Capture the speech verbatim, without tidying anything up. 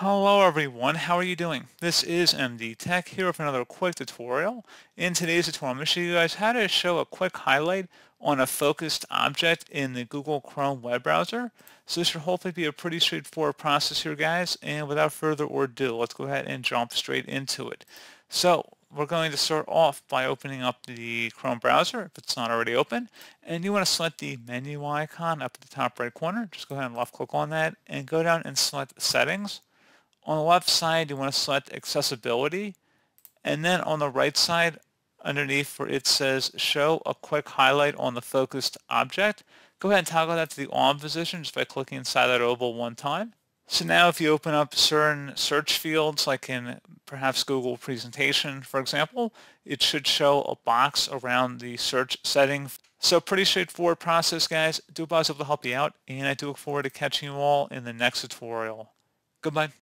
Hello everyone, how are you doing? This is M D Tech here with another quick tutorial. In today's tutorial, I'm going to show you guys how to show a quick highlight on a focused object in the Google Chrome web browser. So this should hopefully be a pretty straightforward process here, guys, and without further ado, let's go ahead and jump straight into it. So we're going to start off by opening up the Chrome browser if it's not already open, and you want to select the menu icon up at the top right corner. Just go ahead and left click on that and go down and select Settings. On the left side, you want to select Accessibility, and then on the right side, underneath where it says Show a Quick Highlight on the Focused Object, go ahead and toggle that to the on position just by clicking inside that oval one time. So now if you open up certain search fields, like in perhaps Google Presentation, for example, it should show a box around the search setting. So pretty straightforward process, guys. I do hope I was able to help you out, and I do look forward to catching you all in the next tutorial. Goodbye.